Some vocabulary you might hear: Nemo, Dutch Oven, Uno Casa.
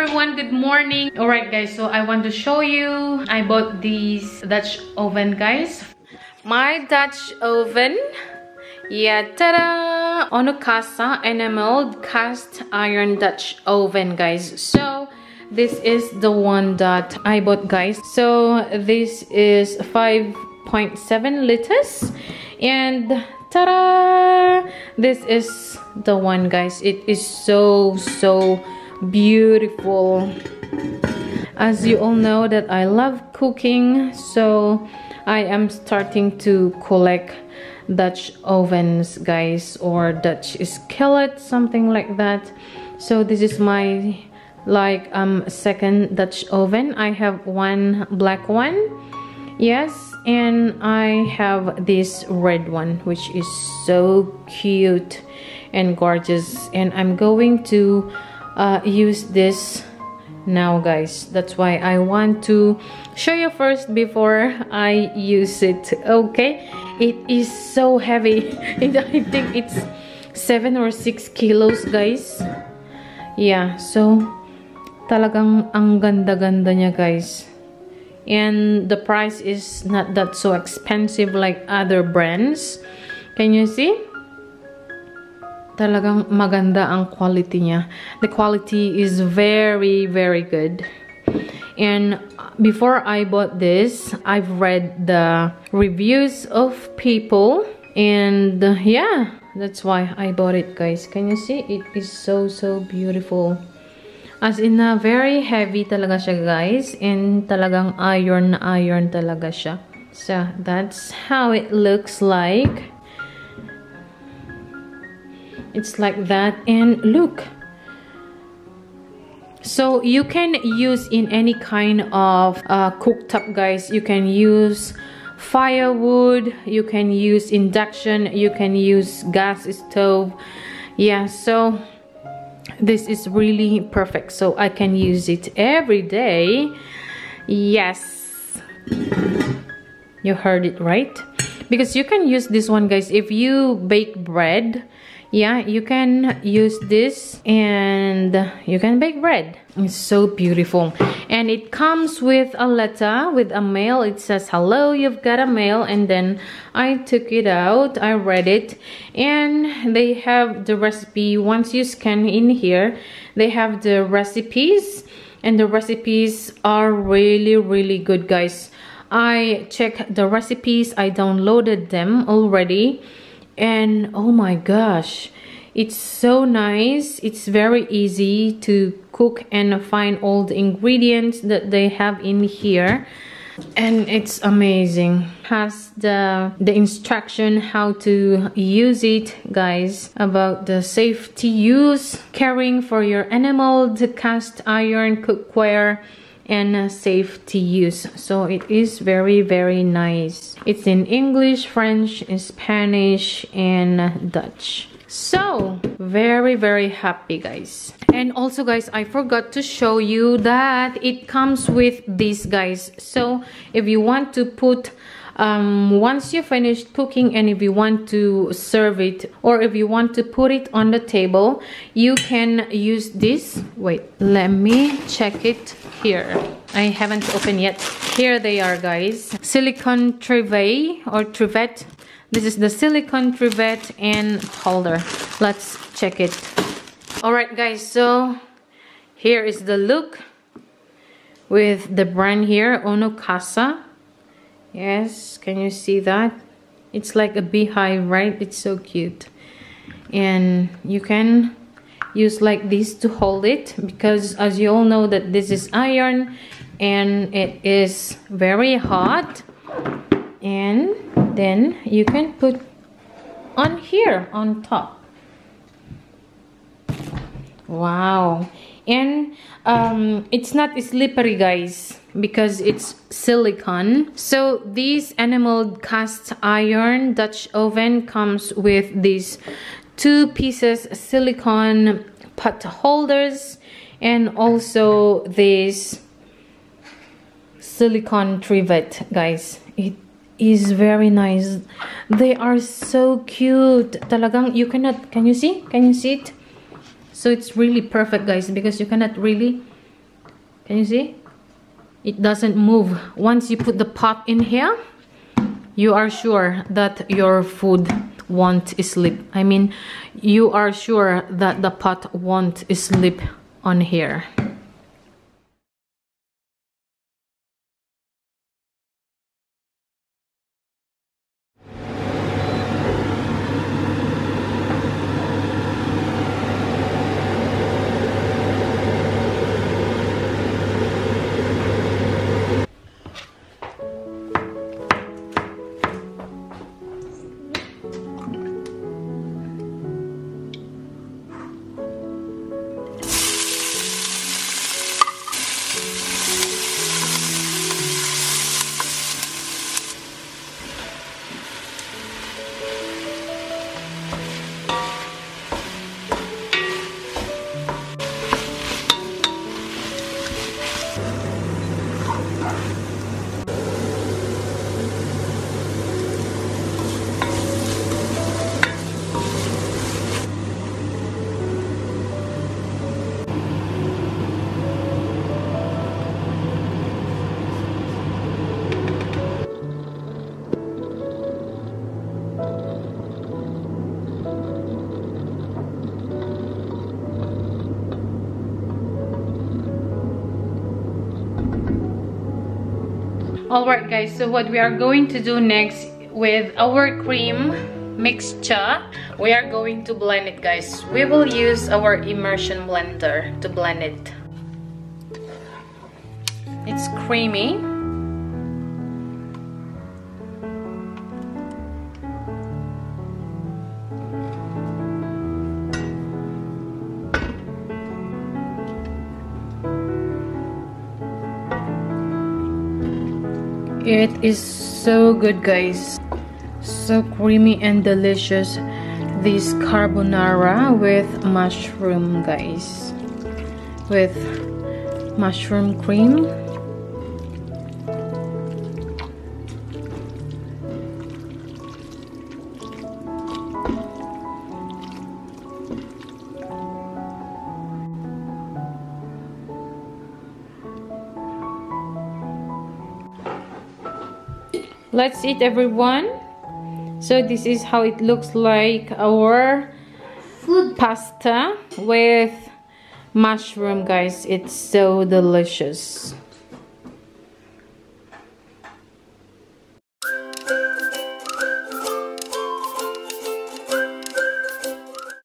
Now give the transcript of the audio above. everyone, good morning. All right guys, so I want to show you I bought this Dutch oven, guys. My Dutch oven, yeah, ta-da! Uno Casa enameled cast iron Dutch oven, guys. So this is the one that I bought, guys. So this is 5.7 liters and ta-da! This is the one, guys. It is so beautiful. As you all know that I love cooking, so I am starting to collect Dutch ovens, guys, or Dutch skillet, something like that. So this is my second Dutch oven. I have one black one, yes, and I have this red one, which is so cute and gorgeous, and I'm going to use this now, guys. That's why I want to show you first before I use it. Okay, it is so heavy. I think it's 7 or 6 kilos, guys. Yeah, so talagang ang ganda-ganda niya, guys. And the price is not that so expensive like other brands. Can you see? Talagang maganda ang quality niya. The quality is very good. And before I bought this, I've read the reviews of people. And yeah, that's why I bought it, guys. Can you see? It is so beautiful. As in na very heavy talaga siya, guys, and talagang iron na iron talaga siya. So that's how it looks like. It's like that, and look. So you can use in any kind of cooktop, guys. You can use firewood, you can use induction, you can use gas stove. Yeah, so this is really perfect, so I can use it every day. Yes, you heard it right, because you can use this one, guys, if you bake bread. Yeah, you can use this and you can bake bread. It's so beautiful, and it comes with a letter, with a mail. It says, hello, you've got a mail. And then I took it out, I read it, and they have the recipe. Once you scan in here, they have the recipes, and the recipes are really good, guys. I checked the recipes, I downloaded them already, and oh my gosh, it's so nice. It's very easy to cook and find all the ingredients that they have in here, and it's amazing. Has the instruction how to use it, guys, about the safety use, caring for your animal, the cast iron cookware, and safety use. So it is very nice. It's in English, French, Spanish, and Dutch. So very happy, guys. And also, guys, I forgot to show you that it comes with these, guys. So if you want to put once you finished cooking, and if you want to serve it, or if you want to put it on the table, you can use this. Wait, let me check it here. I haven't opened yet. Here they are, guys. Silicone trivet or trivet. This is the silicone trivet and holder. Let's check it. Alright, guys, so here is the look with the brand here, Uno Casa. Yes, can you see that? It's like a beehive, right? It's so cute. And you can use like this to hold it, because as you all know that this is iron and it is very hot. And then you can put on here on top. Wow. And it's not slippery, guys, because it's silicone. So this enameled cast iron Dutch oven comes with these 2 pieces silicone pot holders, and also this silicone trivet, guys. It is very nice. They are so cute. Talagang you cannot, can you see it? So it's really perfect, guys, because you cannot really Can you see? It doesn't move. Once you put the pot in here, you are sure that your food won't slip. I mean, you are sure that the pot won't slip on here. Alright guys, so what we are going to do next with our cream mixture, we are going to blend it, guys. We will use our immersion blender to blend it. It's creamy. It is so good, guys. So creamy and delicious, this carbonara with mushroom, guys, with mushroom cream. Let's eat, everyone. So this is how it looks like, our food pasta with mushroom, guys. It's so delicious.